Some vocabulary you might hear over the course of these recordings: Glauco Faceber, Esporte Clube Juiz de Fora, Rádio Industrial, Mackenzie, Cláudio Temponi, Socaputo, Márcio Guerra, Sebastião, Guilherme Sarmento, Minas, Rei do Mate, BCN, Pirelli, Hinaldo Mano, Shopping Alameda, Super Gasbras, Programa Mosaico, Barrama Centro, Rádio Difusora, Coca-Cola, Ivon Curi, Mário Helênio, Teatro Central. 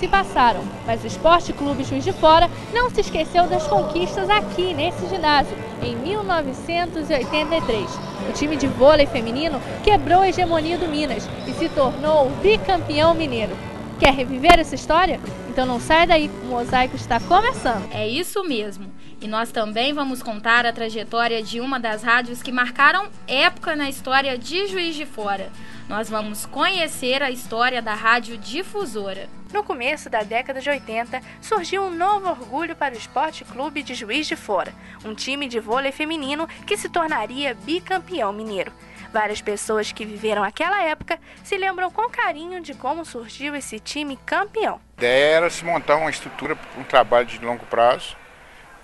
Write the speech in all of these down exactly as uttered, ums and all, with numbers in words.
se passaram, mas o Esporte Clube Juiz de Fora não se esqueceu das conquistas aqui nesse ginásio, em mil novecentos e oitenta e três. O time de vôlei feminino quebrou a hegemonia do Minas e se tornou o bicampeão mineiro. Quer reviver essa história? Então não sai daí, o Mosaico está começando. É isso mesmo. E nós também vamos contar a trajetória de uma das rádios que marcaram época na história de Juiz de Fora. Nós vamos conhecer a história da Rádio Difusora. No começo da década de oitenta, surgiu um novo orgulho para o Esporte Clube de Juiz de Fora, um time de vôlei feminino que se tornaria bicampeão mineiro. Várias pessoas que viveram aquela época se lembram com carinho de como surgiu esse time campeão. A ideia era se montar uma estrutura, um trabalho de longo prazo,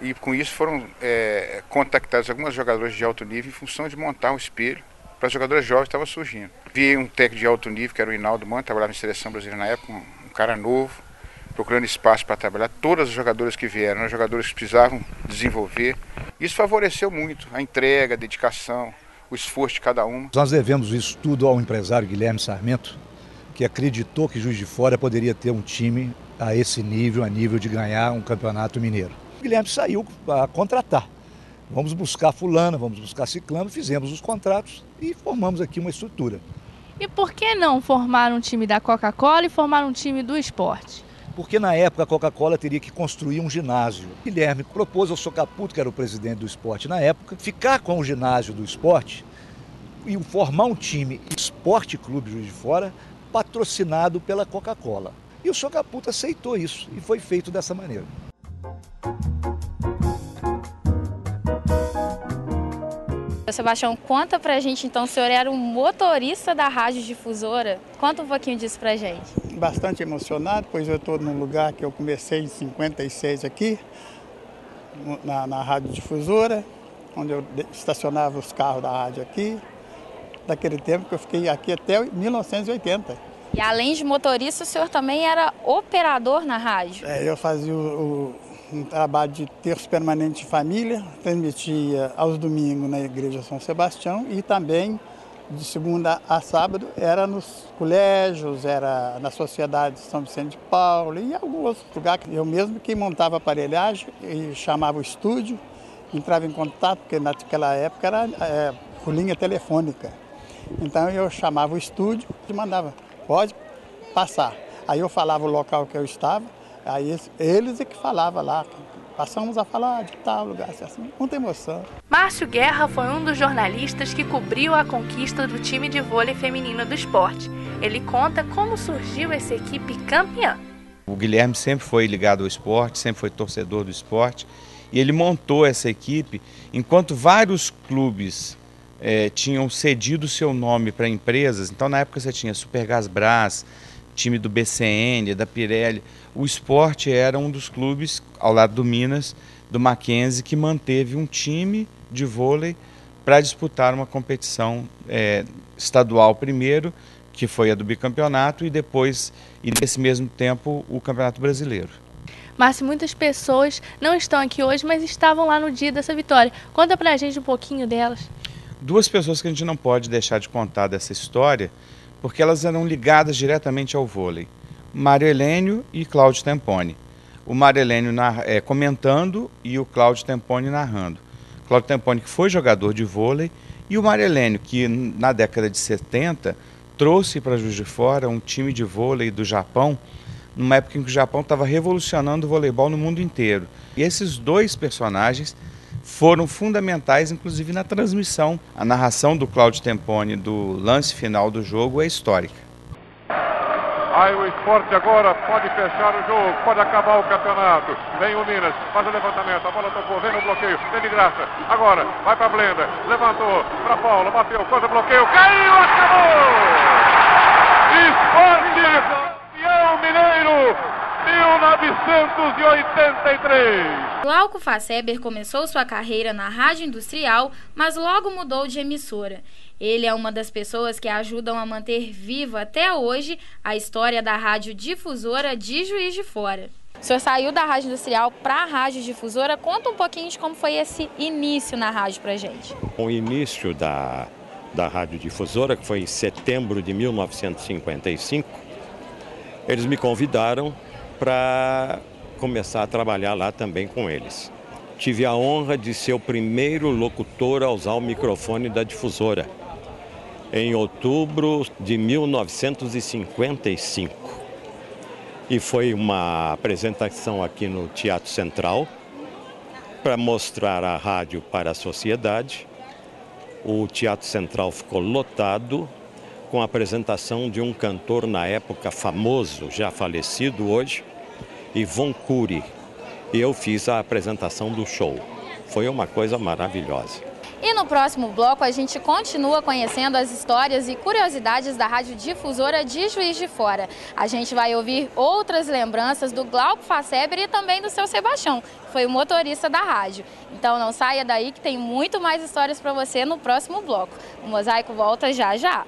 e com isso foram é, contactados algumas jogadoras de alto nível em função de montar um espelho para as jogadoras jovens que estavam surgindo. Vi um técnico de alto nível, que era o Hinaldo Mano, trabalhava em seleção brasileira na época, um cara novo, procurando espaço para trabalhar. Todas as jogadoras que vieram, as jogadoras que precisavam desenvolver. Isso favoreceu muito a entrega, a dedicação, o esforço de cada uma. Nós devemos isso tudo ao empresário Guilherme Sarmento, que acreditou que Juiz de Fora poderia ter um time a esse nível, a nível de ganhar um campeonato mineiro. O Guilherme saiu para contratar. Vamos buscar fulano, vamos buscar ciclano, fizemos os contratos e formamos aqui uma estrutura. E por que não formar um time da Coca-Cola e formar um time do esporte? Porque na época a Coca-Cola teria que construir um ginásio. O Guilherme propôs ao Socaputo, que era o presidente do esporte na época, ficar com o ginásio do esporte e formar um time Esporte Clube Juiz de Fora patrocinado pela Coca-Cola. E o Socaputo aceitou isso e foi feito dessa maneira. Sebastião, conta pra gente então, o senhor era um motorista da Rádio Difusora, conta um pouquinho disso pra gente. Bastante emocionado, pois eu estou num lugar que eu comecei em cinquenta e seis aqui, na, na Rádio Difusora, onde eu estacionava os carros da rádio aqui, daquele tempo que eu fiquei aqui até mil novecentos e oitenta. E além de motorista, o senhor também era operador na rádio? É, eu fazia o... o um trabalho de terço permanente de família, transmitia aos domingos na igreja São Sebastião e também de segunda a sábado era nos colégios, era na sociedade de São Vicente de Paulo e algum outro lugar. Eu mesmo que montava aparelhagem e chamava o estúdio, entrava em contato, porque naquela época era é, por linha telefônica. Então eu chamava o estúdio e mandava, pode passar. Aí eu falava o local que eu estava. Aí eles é que falavam lá, passamos a falar de tal lugar, assim, muita emoção. Márcio Guerra foi um dos jornalistas que cobriu a conquista do time de vôlei feminino do esporte. Ele conta como surgiu essa equipe campeã. O Guilherme sempre foi ligado ao esporte, sempre foi torcedor do esporte. E ele montou essa equipe, enquanto vários clubes eh, tinham cedido seu nome para empresas. Então na época você tinha Super Gasbras, time do B C N, da Pirelli. O esporte era um dos clubes, ao lado do Minas, do Mackenzie, que manteve um time de vôlei para disputar uma competição é, estadual primeiro, que foi a do bicampeonato, e depois, e nesse mesmo tempo, o Campeonato Brasileiro. Márcio, muitas pessoas não estão aqui hoje, mas estavam lá no dia dessa vitória. Conta pra gente um pouquinho delas. Duas pessoas que a gente não pode deixar de contar dessa história, porque elas eram ligadas diretamente ao vôlei, Mário Helênio e Cláudio Temponi. O Mário Helênio é, comentando e o Cláudio Temponi narrando. Cláudio Temponi, que foi jogador de vôlei, e o Mário Helênio, que na década de setenta trouxe para Juiz de Fora um time de vôlei do Japão, numa época em que o Japão estava revolucionando o voleibol no mundo inteiro. E esses dois personagens foram fundamentais, inclusive na transmissão. A narração do Cláudio Temponi do lance final do jogo é histórica. Aí o esporte agora pode fechar o jogo, pode acabar o campeonato. Vem o Minas, faz o levantamento, a bola tocou, vem no bloqueio, vem de graça. Agora vai para a Blenda, levantou, para Paulo, bateu, contra o bloqueio, caiu, acabou! Esporte campeão mineiro, mil novecentos e oitenta e três! Glauco Faceber começou sua carreira na Rádio Industrial, mas logo mudou de emissora. Ele é uma das pessoas que ajudam a manter viva até hoje a história da Rádio Difusora de Juiz de Fora. O senhor saiu da Rádio Industrial para a Rádio Difusora. Conta um pouquinho de como foi esse início na rádio para a gente. O início da, da Rádio Difusora, que foi em setembro de mil novecentos e cinquenta e cinco, eles me convidaram para começar a trabalhar lá também com eles. Tive a honra de ser o primeiro locutor a usar o microfone da difusora, em outubro de mil novecentos e cinquenta e cinco. E foi uma apresentação aqui no Teatro Central, para mostrar a rádio para a sociedade. O Teatro Central ficou lotado, com a apresentação de um cantor na época famoso, já falecido hoje, Ivon Curi. E eu fiz a apresentação do show. Foi uma coisa maravilhosa. E no próximo bloco a gente continua conhecendo as histórias e curiosidades da Rádio Difusora de Juiz de Fora. A gente vai ouvir outras lembranças do Glauco Faceber e também do seu Sebastião, que foi o motorista da rádio. Então não saia daí que tem muito mais histórias para você no próximo bloco. O Mosaico volta já já.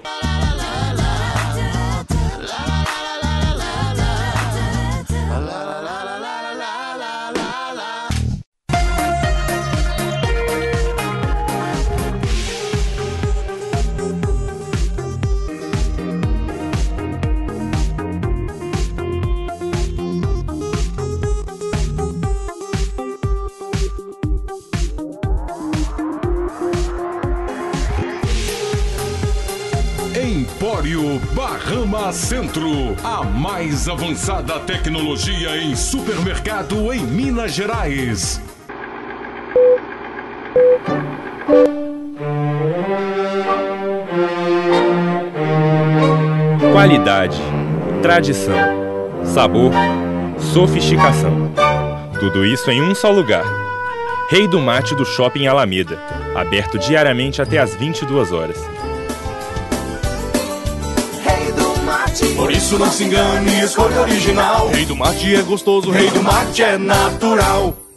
Barrama Centro, a mais avançada tecnologia em supermercado em Minas Gerais. Qualidade, tradição, sabor, sofisticação. Tudo isso em um só lugar. Rei do Mate do Shopping Alameda, aberto diariamente até às vinte e duas horas. Por isso não se engane, escolha original. Rei do Mate é gostoso, Rei do Mate é natural.